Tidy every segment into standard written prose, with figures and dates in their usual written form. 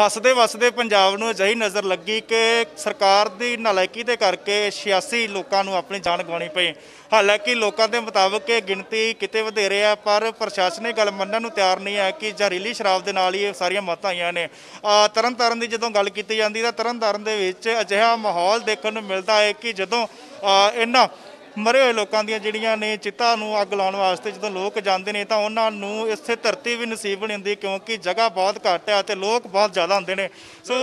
हसदे वसदे पंजाब नूं अजिही नज़र लगी कि सरकार की नालायकी दे करके 86 लोगों नूं अपनी जान गवानी पई। हालांकि लोगों के मुताबिक गिनती किते वधेरे है, पर प्रशासन ये गल मन्नण नूं तैयार नहीं है कि जहरीली शराब के नाल ही ये सारियां मौतां आईयां ने। तरन तारण की जदों गल की जाती है, तरन तारण दे विच अजिहा माहौल देखण नूं मिलदा है कि जदों इन्हां मरे हुए लोगों दी जिहड़ियां ने चिता नूं अग लाउण वास्ते जदों लोग जांदे ने तां उन्हां नूं इत्थे धरती भी नसीब नहीं हुंदी, क्योंकि जगह बहुत घट है ते लोग बहुत ज़्यादा हुंदे ने। सो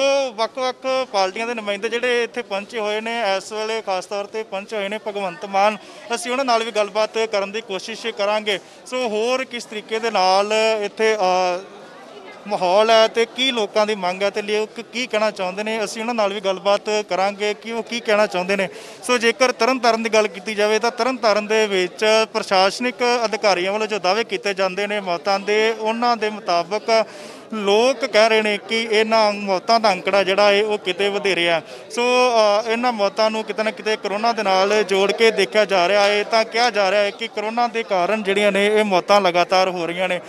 वख-वख पार्टियां दे नुमाइंदे जिहड़े इत्थे पहुंचे होए ने, इस वेले खास तौर ते पहुंचे होए ने भगवंत मान, असीं उन्हां नाल भी गलबात करन दी कोशिश करांगे। सो होर किस तरीके दे नाल इत्थे माहौल है तो की लोगों की मंग है तो लोग की कहना चाहते हैं, असीं उन्हां नाल भी गलबात करांगे कि वो की कहना चाहते हैं। सो जेकर तरन तारण की गल की जाए तो तरन तारण दे विच प्रशासनिक अधिकारियों वालों जो दावे किए जाते हैं मौतां दे, उन्हां दे मुताबक लोग कह रहे हैं कि इन्होंने मौतों का अंकड़ा जोड़ा है वह कितने वधेरे है। सो इन्होंने मौतों को कितना कितने करोना के नाल जोड़ के देखा जा रहा है, तो कहा जा रहा है कि करोना के कारण जिहड़ियां ने ये मौतां लगातार हो रही ने।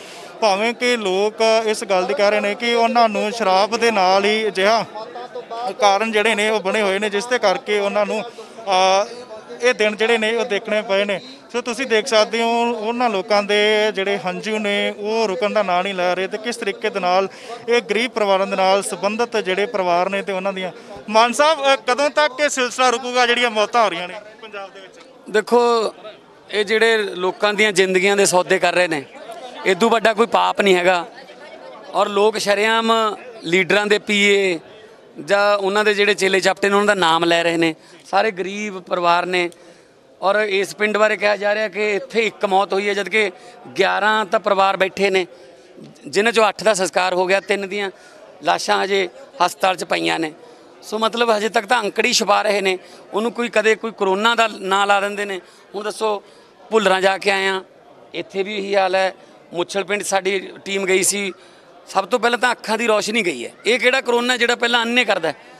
भावें कि लोग इस गल कह रहे हैं कि उन्होंने शराब के नाल ही अजिहा कारण जोड़े ने वह बने हुए हैं, जिसके करके उन्होंने ये दिन जोड़े ने देखने पे ने। सो तुसीं देख सकते हो उन्हां लोकां दे जिहड़े हंझू ने वो रुकण दा नाम नहीं लै रहे, तो किस तरीके दे नाल ये गरीब परिवारां दे नाल संबंधित जिहड़े परिवार ने ते उन्हां दियां। मान साहब, कदों तक ये सिलसिला रुकूगा जिहड़ियां मौतां हो रहीआं ने पंजाब दे विच? देखो, ये जिहड़े लोकां दियां जिंदगियां दे सौदे कर रहे ने, इदों वड्डा कोई पाप नहीं हैगा। और लोग शरेआम लीडरां दे पीए जां उन्हां दे जिहड़े चेले चपटे ने उन्हां दा नाम लै रहे ने। सारे गरीब परिवार ने, और इस पिंड बारे कहा जा रहा है कि इत्थे एक मौत हुई है, जबकि 11 तो परिवार बैठे ने, जिन्हें जो 8 का संस्कार हो गया, 3 दियां लाशां हजे हस्पताल च पईयां ने। सो मतलब हजे तक तो अंकड़ी छुपा रहे ने, उन्होंने कोई करोना का ना ला देंदे ने। हुण दसो, भुल्लरां जाके आए हां, इत्थे भी यही हाल है। मुच्छल पिंड साडी टीम गई सी, सब तो पहले तो अखां दी रोशनी गई है, ये किहड़ा करोना जिहड़ा पहला अन्ने करदा है।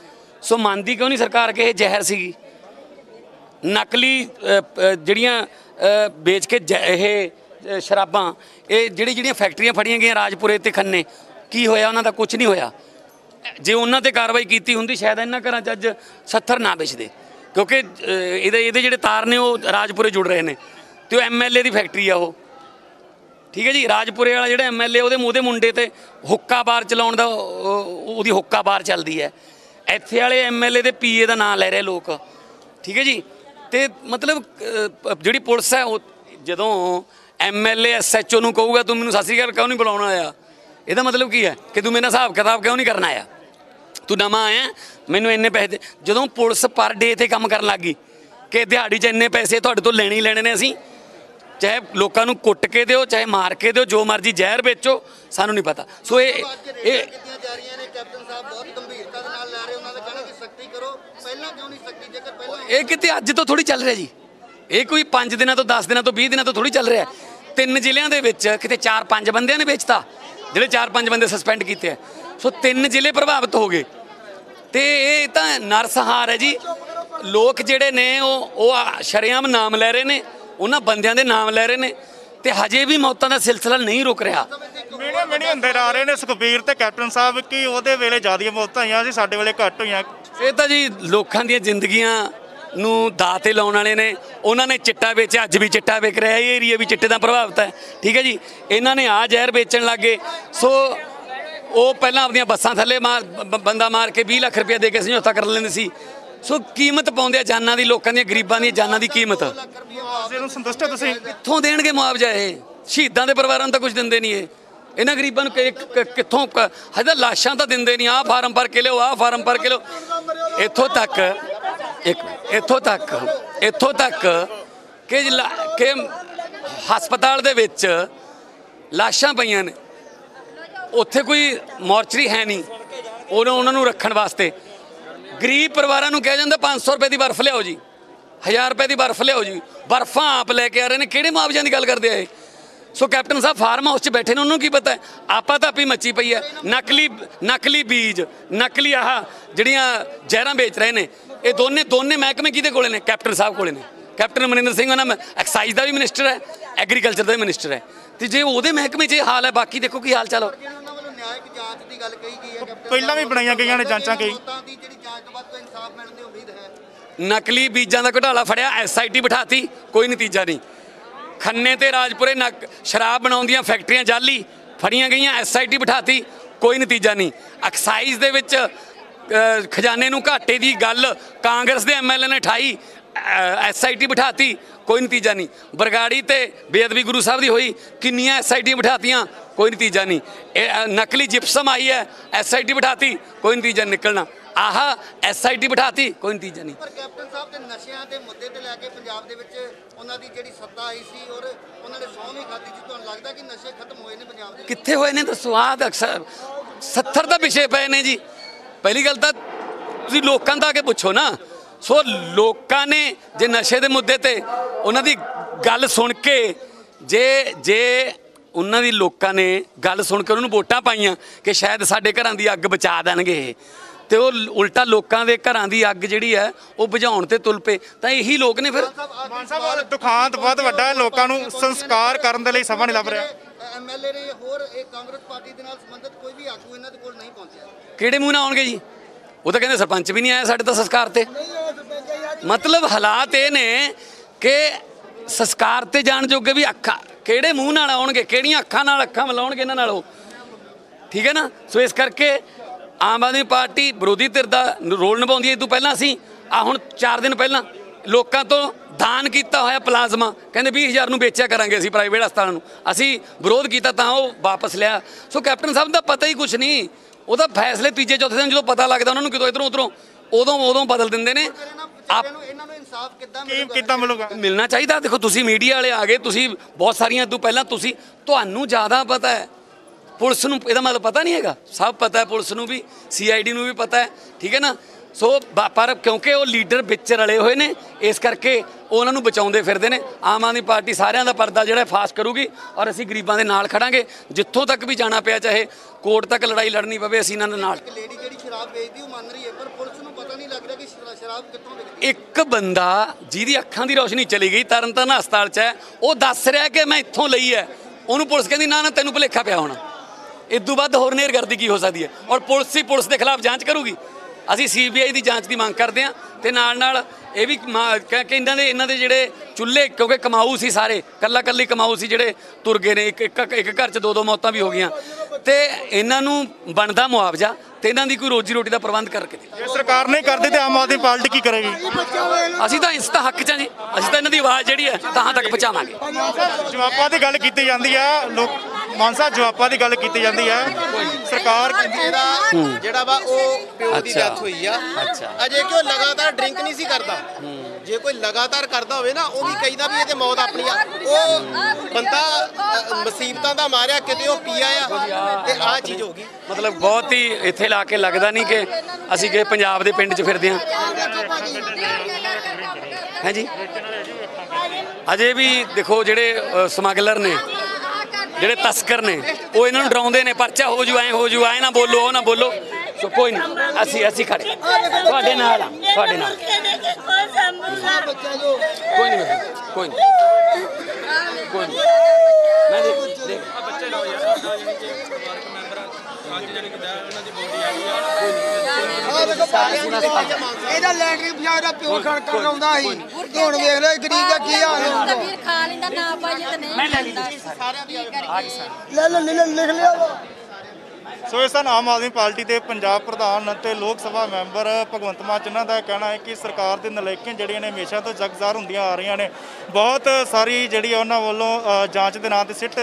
सो मानदी क्यों नहीं सरकार कि यह जहर सीगी, नकली जड़ियाँ बेच के ये शराबां, ये जड़ियाँ फैक्ट्रियां फड़ियां गई राजपुरे ते खन्ने, की होया उन्हां दा? कुछ नहीं होया। जे उन्हां ते कार्रवाई कीती हुंदी शायद इन्हां घरां च अज्ज 70 ना बेचदे, क्योंकि इहदे जिहड़े तार ने वो राजपुरे जुड़ रहे ने, ते वो MLA दी फैक्ट्री आ। ठीक है जी, राजपुरे वाला जिहड़ा MLA उहदे मुंडे ते हुक्का बार चलाउण दा, उहदी हुक्का बार चलदी है। इत्थे वाले MLA दे PA दा नाम लै रहे लोक। ठीक है जी, तो मतलब जी पुलिस है, जो MLA SHO नूं कहूगा तू मैनूं सत श्री अकाल क्यों नहीं बुलाउणा आया, इहदा मतलब की है कि तू मेरे हिसाब किताब क्यों नहीं करना आया, तू नवां आया मैनूं इन्ने पैसे दे। जदों पुलिस पर डे ते काम करन लग गई कि दिहाड़ी च इन्ने पैसे तुहाडे तों लैणे ही लैणे ने, असीं चाहे लोकां नूं कुट के दिओ, चाहे मार के दिओ, जो मर्जी जहर बेचो, सानूं नहीं पता। सो ਇਹ ਕਿਤੇ ਅੱਜ ਤੋਂ ਥੋੜੀ ਚੱਲ ਰਿਹਾ ਜੀ, ਇਹ ਕੋਈ 5 ਦਿਨਾਂ ਤੋਂ 10 ਦਿਨਾਂ ਤੋਂ 20 ਦਿਨਾਂ ਤੋਂ ਥੋੜੀ ਚੱਲ ਰਿਹਾ। 3 ਜ਼ਿਲ੍ਹਿਆਂ ਦੇ ਵਿੱਚ ਕਿਤੇ 4-5 ਬੰਦਿਆਂ ਨੇ ਵੇਚਤਾ, ਜਿਹੜੇ 4-5 ਬੰਦੇ ਸਸਪੈਂਡ ਕੀਤੇ ਆ। ਸੋ 3 ਜ਼ਿਲ੍ਹੇ ਪ੍ਰਭਾਵਿਤ ਹੋ ਗਏ, ਤੇ ਇਹ ਤਾਂ ਨਰਸਹਾਰ ਹੈ ਜੀ। ਲੋਕ ਜਿਹੜੇ ਨੇ ਉਹ ਸ਼ਰੇਆਮ ਨਾਮ ਲੈ ਰਹੇ ਨੇ, ਉਹਨਾਂ ਬੰਦਿਆਂ ਦੇ ਨਾਮ ਲੈ ਰਹੇ ਨੇ, ਤੇ ਹਜੇ ਵੀ ਮੌਤਾਂ ਦਾ ਸਿਲਸਿਲਾ ਨਹੀਂ ਰੁਕ ਰਿਹਾ। ਮੇਰੇ ਮਣੀ ਹੁੰਦੇ ਆ ਰਹੇ ਨੇ ਸੁਖਬੀਰ ਤੇ ਕੈਪਟਨ ਸਾਹਿਬ ਕਿ ਉਹਦੇ ਵੇਲੇ ਜ਼ਿਆਦਾ ਮੌਤਾਂ ਆਈਆਂ ਸੀ, ਸਾਡੇ ਵੇਲੇ ਘੱਟ ਹੋਈਆਂ। ਇਹ ਤਾਂ ਜੀ ਲੋਕਾਂ ਦੀਆਂ ਜ਼ਿੰਦਗੀਆਂ ਨੂੰ ਦਾਅ ਤੇ ਲਾਉਣ ਵਾਲੇ ਨੇ, ਉਹਨਾਂ ਨੇ ਚਿੱਟਾ ਵੇਚਿਆ, ਅੱਜ ਵੀ ਚਿੱਟਾ ਵਿਕ ਰਿਹਾ, ਇਹ ਏਰੀਆ ਵੀ ਚਿੱਟੇ ਦਾ ਪ੍ਰਭਾਵਿਤ ਹੈ। ਠੀਕ ਹੈ ਜੀ, ਇਹਨਾਂ ਨੇ ਆ ਜ਼ਹਿਰ ਵੇਚਣ ਲੱਗ ਗਏ। ਸੋ ਉਹ ਪਹਿਲਾਂ ਆਪਣੀਆਂ ਬੱਸਾਂ ਥੱਲੇ ਬੰਦਾ ਮਾਰ ਕੇ 20 ਲੱਖ ਰੁਪਏ ਦੇ ਕੇ ਸਮਝੌਤਾ ਕਰ ਲੈਂਦੇ ਸੀ। ਸੋ ਕੀਮਤ ਪਾਉਂਦੇ ਆ ਜਾਨਾਂ ਦੀ, ਲੋਕਾਂ ਦੀਆਂ ਗਰੀਬਾਂ ਦੀਆਂ ਜਾਨਾਂ ਦੀ ਕੀਮਤ। ਇਹਨੂੰ ਸੰਤੁਸ਼ਟ ਹੋ ਤੁਸੀਂ? ਕਿੱਥੋਂ ਦੇਣਗੇ ਮੁਆਵਜ਼ਾ ਇਹ? ਸ਼ਹੀਦਾਂ ਦੇ ਪਰਿਵਾਰਾਂ ਨੂੰ ਤਾਂ ਕੁਝ ਦਿੰਦੇ ਨਹੀਂ ਇਹ, ਇਹਨਾਂ ਗਰੀਬਾਂ ਨੂੰ ਕਿੱਥੋਂ? ਹਜੇ ਲਾਸ਼ਾਂ ਤਾਂ ਦਿੰਦੇ ਨਹੀਂ, ਆਹ ਫਾਰਮ ਭਰ ਕੇ ਲਿਓ, ਆਹ ਫਾਰਮ ਭਰ ਕੇ ਲਿਓ। ਇੱਥੋਂ ਤੱਕ ਕਿ ਹਸਪਤਾਲ ਦੇ ਵਿੱਚ ਲਾਸ਼ਾਂ ਪਈਆਂ ਨੇ, ਉੱਥੇ ਕੋਈ ਮੋਰਚਰੀ ਹੈ ਨਹੀਂ ਉਹਨਾਂ ਨੂੰ ਰੱਖਣ ਵਾਸਤੇ। ਗਰੀਬ ਪਰਿਵਾਰਾਂ ਨੂੰ ਕਿਹਾ ਜਾਂਦਾ 500 ਰੁਪਏ ਦੀ ਬਰਫ਼ ਲਿਆਓ ਜੀ, 1000 ਰੁਪਏ ਦੀ ਬਰਫ਼ ਲਿਆਓ ਜੀ, ਬਰਫ਼ਾਂ ਆਪ ਲੈ ਕੇ ਆ ਰਹੇ ਨੇ। ਕਿਹੜੇ ਮੁਆਵਜ਼ਿਆਂ ਦੀ ਗੱਲ ਕਰਦੇ ਆ ਇਹ? ਸੋ ਕੈਪਟਨ ਸਾਹਿਬ ਫਾਰਮ ਹਾਊਸ 'ਚ ਬੈਠੇ ਨੇ, ਉਹਨੂੰ ਕੀ ਪਤਾ ਹੈ? ਆਪਾਂ ਤਾਂ ਆਪੀ ਮੱਚੀ ਪਈ ਹੈ, ਨਕਲੀ ਬੀਜ, ਨਕਲੀ ਆਹ ਜਿਹੜੀਆਂ ਜ਼ਹਿਰਾਂ ਵੇਚ ਰਹੇ ਨੇ, ਇਹ ਦੋਨੇ ਮਹਿਕਮੇ ਕਿਹਦੇ ਕੋਲੇ ਨੇ? ਕੈਪਟਨ ਸਾਹਿਬ ਕੋਲੇ ਨੇ। ਕੈਪਟਨ ਮਨਿੰਦਰ ਸਿੰਘ ਉਹਨਾਂ ਐਕਸਾਈਜ਼ ਦਾ ਵੀ ਮਿਨਿਸਟਰ ਹੈ, ਐਗਰੀਕਲਚਰ ਦਾ ਵੀ ਮਿਨਿਸਟਰ ਹੈ, ਤੇ ਜੇ ਉਹਦੇ ਮਹਿਕਮੇ 'ਚ ਇਹ ਹਾਲ ਹੈ, ਬਾਕੀ ਦੇਖੋ ਕੀ ਹਾਲ ਚਾਲ ਹੋ। ਪਹਿਲਾਂ ਵੀ ਬਣਾਈਆਂ ਗਈਆਂ ਨੇ ਜਾਂਚਾਂ ਕਈ। नकली बीजा का घोटाला फड़िया SIT बिठाती कोई नतीजा नहीं। खन्ने ते राजपुरे शराब बनाउंदियां फैक्ट्रियां जाली फड़ियां गईयां SIT बिठाती कोई नतीजा नहीं। एक्साइज दे विच खजाने नूं घाटे दी गल कांग्रेस दे MLA ने ठाई SIT बिठाती कोई नतीजा नहीं। बरगाड़ी ते बेअदबी गुरु साहब दी होई किन्नियां SIT बिठातियां कोई नतीजा नहीं। नकली जिप्सम आई है SIT बिठाती कोई नतीजा निकलना। आह SIT बिठाती कोई नतीजा नहीं। पर कैप्टन साहब ते नशियां दे मुद्दे ते लैके पंजाब दे विच उन्हां दी जेहड़ी सत्ता आई सी और उन्हां ने सौंह भी खाधी सी, तुहानू लगदा कि नशे खत्म होए ने पंजाब दे? कित्थे होए ने दसो, आ अक्सर 70 दा विषय पए ने जी। पहली गल तां तुसीं लोकां दा अगे पुछो ना, सो लोकां ने जे नशे दे मुद्दे ते उन्हां दी गल सुण के जे जे उन्हां दी लोकां ने गल सुण के उन्हां नूं वोटां पाईयां कि शायद साडे घरां दी अग्ग बचा देणगे तो उल्टा लोगों के घर की अग जी है वह बुझाने से तुल पे। तो यही लोग ने फिर दुखांत बहुत वड्डा लोगों संस्कार करने के लिए समा नहीं लभ रहा। MLA ने होर कांग्रेस पार्टी के संबंधित कोई भी आगू इन्हां दे कोल नहीं पहुंचा। किहड़े मूँह नाल आउणगे जी? वो तो कहते सरपंच भी नहीं आया साडे तां संस्कार ते। मतलब हालात ये ने कि संस्कार ते जाण जोगे भी अखा किहड़े मूँह नाल आउणगे, किहड़ियां अखां नाल अखां मिलाउणगे इन्हां नाल? ठीक है ना। सो इस करके आम आदमी पार्टी विरोधी धिर का रोल निभाती है। इस तू पहला असी हुण 4 दिन पहला लोगों तो दान किया होया प्लाजमा कहिंदे 20,000 नूं बेचा करांगे असी प्राइवेट हस्पतालां नूं, असी विरोध किया तां ओह वापस लिया। सो कैप्टन साहब का पता ही कुछ नहीं, वह तो फैसले तीजे चौथे दिन जो पता लगता उन्होंने कितों इधरों उधरों उदों उदों बदल देंदे ने। मिलना चाहिए। देखो तुसीं मीडिया वाले आ गए, तुसीं बहुत सारियां तू पहला तुहानूं ज़्यादा पता है। पुलिस नूं इहदा मतलब पता नहीं है, सब पता है, पुलिस नूं भी CID नूं भी पता है, ठीक है ना। सो पर क्योंकि वो लीडर विच रले हुए ने इस करके उन्हां नूं बचाउंदे फिरदे ने। आम आदमी पार्टी सारियां दा पर्दा जिहड़ा फाश करूगी और असीं गरीबां दे नाल खड़ांगे जित्थों तक भी जाना पिया, चाहे कोर्ट तक लड़ाई लड़नी पवे असीं इन्हां दे नाल। एक बंदा जिहदी अखां दी रोशनी चली गई तरनतारन हस्पताल च है, वो दस रहा कि मैं इत्थों लई है, उन्होंने पुलिस कहती ना ना तैनूं भुलेखा पिया होना। इदू बाद होर नेरगर्दी की हो सकती है और पुलिस ही पुलिस के खिलाफ जांच करूगी। असी CBI की जांच की मांग करते हैं तो नाल ये भी कि इन्होंने जोड़े चुल्हे क्योंकि कमाऊ से सारे कला कली कमाऊ से जोड़े तुर गए ने, एक घर च 2 मौतां भी हो गई तो इन्हों बनता मुआवजा तो इन्हों की कोई रोजी रोटी का प्रबंध करके सरकार नहीं करती तो आम आदमी पार्टी की करेगी। असी तो इस हक च जी, असी तो इन्होंने आवाज़ जी है तहां तक पहुँचावांगे। जवाबा की गल की जाती है लोग मानसा जवाबा की गल की जाती है सरकार जेड़ा वा ओह पिओ दी डेथ होई आ अजे कि ओह लगातार ड्रिंक नहीं सी करता। जे कोई लगातार करता होवे ना ओह भी कहीदा भी इहदी मौत अपनी आ, ओह बंदा मुसीबतां दा मारिया किते ओह पीआ आ ते आ चीज हो गई। मतलब बहुत ही इत्थे ला के लगदा नहीं कि असीं कि पंजाब दे पिंड च फिरदे हां। है जी अजे भी देखो जेड़े स्मगलर ने जेडे तस्कर ने वो इन्होंने डराउंदे ने परचा हो जू आए ना बोलो ना बोलो। सो कोई नहीं असी असी खड़े तुहाडे नाल आ, तुहाडे नाल कोई नहीं कोई नहीं कोई नहीं। मैं देख आ बच्चे लाओ यार परिवारक मेंबर आज जने कि उन्हां दी बॉडी आ गई आ। देखो ਇਹਦਾ ਲੈਟਰੀ ਬਚਾਉ ਦਾ ਪਿਓ ਖੜਕ ਲਾਉਂਦਾ ਸੀ, ਹੁਣ ਵੇਖ ਲਓ ਗਰੀਬ ਦਾ ਕੀ ਹਾਲ ਹੋਊਗਾ। ਵੀਰ ਖਾ ਲੈਂਦਾ ਨਾ ਪਾਈਏ ਤਾਂ ਨਹੀਂ ਲੈਂਦਾ ਸਾਰਿਆਂ ਦੀ ਲੈ ਲੈ ਲਿਖ ਲਿਆ। ਸੋ ਇਸ ਤਰ੍ਹਾਂ ਆਮ ਆਦਮੀ ਪਾਰਟੀ ਦੇ ਪੰਜਾਬ ਪ੍ਰਧਾਨ ਅਤੇ ਲੋਕ ਸਭਾ ਮੈਂਬਰ ਭਗਵੰਤ ਮਾਨ ਇਹਨਾਂ ਦਾ ਕਹਿਣਾ ਹੈ ਕਿ ਸਰਕਾਰ ਦੇ ਨਲਾਇਕੀਆਂ ਜਿਹੜੀਆਂ ਨੇ ਹਮੇਸ਼ਾ ਤੋਂ ਜਗਜ਼ਾਰ ਹੁੰਦੀਆਂ ਆ ਰਹੀਆਂ ਨੇ। ਬਹੁਤ ਸਾਰੀ ਜਿਹੜੀ ਉਹਨਾਂ ਵੱਲੋਂ ਜਾਂਚ ਦੇ ਨਾਂ 'ਤੇ ਸਿੱਟ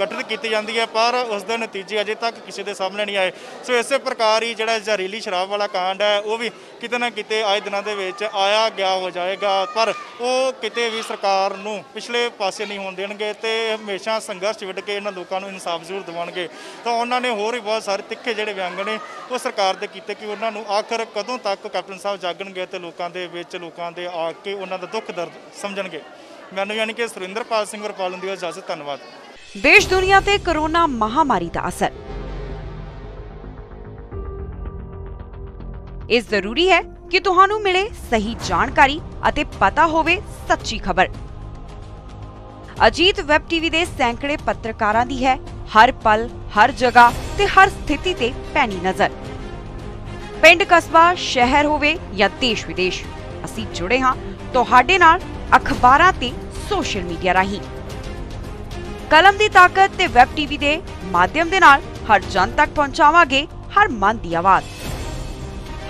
ਗਠਿਤ ਕੀਤੀ ਜਾਂਦੀ ਹੈ ਪਰ ਉਸ ਦੇ ਨਤੀਜੇ ਅਜੇ ਤੱਕ ਕਿਸੇ ਦੇ ਸਾਹਮਣੇ ਨਹੀਂ ਆਏ। ਸੋ ਇਸੇ ਪ੍ਰਕਾਰ ਹੀ ਜਿਹੜਾ ਜ਼ਹਿਰੀਲੀ ਸ਼ਰਾਬ ਵਾਲਾ ਕਾਂਡ ਹੈ ਉਹ ਵੀ ਕਿਤੇ ਨਾ ਕਿਤੇ ਆਏ ਦਿਨਾਂ ਦੇ ਵਿੱਚ ਆਇਆ ਗਿਆ ਹੋ ਜਾਏਗਾ ਪਰ ਉਹ ਕਿਤੇ ਵੀ ਸਰਕਾਰ ਨੂੰ ਪਿਛਲੇ ਪਾਸੇ ਨਹੀਂ ਹੋਣ ਦੇਣਗੇ ਤੇ ਹਮੇਸ਼ਾ ਸੰਘਰਸ਼ ਵਿੱਢ ਕੇ ਇਹਨਾਂ ਲੋਕਾਂ ਨੂੰ ਇਨਸਾਫ ਜ਼ਰੂਰ ਦਿਵਾਉਣਗੇ। ਤਾਂ ਉਹਨਾਂ ਨੇ ਹੋਰ भी बहुत सारे तिखे जोड़े व्यंग ने वो सरकार के किए कि उन्होंने आखिर कदों तक कैप्टन साहब जागणगे तो लोगों के आके उन्हों का दुख दर्द समझणगे। मैनूं यानी कि सुरिंदरपाल सिंह वरपाल दी इजाजत, धन्नवाद। देश दुनिया ते कोरोना महामारी का असर इस जरूरी है कि तुहानू मिले सही जानकारी अते पता होवे सच्ची खबर। अजीत वेब टीवी के सैकड़े पत्रकारां दी है हर पल, हर जगह ते हर स्थिति ते पैनी नजर। पिंड, कस्बा, शहर होवे या देश विदेश, असीं जुड़े हां तुहाडे नाल अखबारां ते सोशल मीडिया राहीं। कलम दी ताकत ते वैब टीवी दे माध्यम दे नाल हर जन तक पहुंचावांगे हर मन दी आवाज।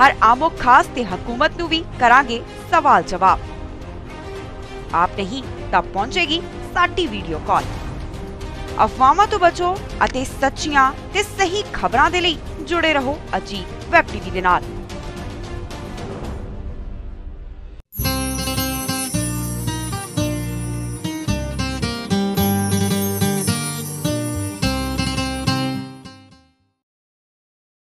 हर आमो खास ते हुकूमत नूं वी करांगे सवाल जवाब। आप नहीं तब पहुंचेगी साडी वीडियो कॉल। अफवाहों तो बचो अते सच्चियां ते सही खबरां दे लई जुड़े रहो अजीत वैब टीवी दे नाल।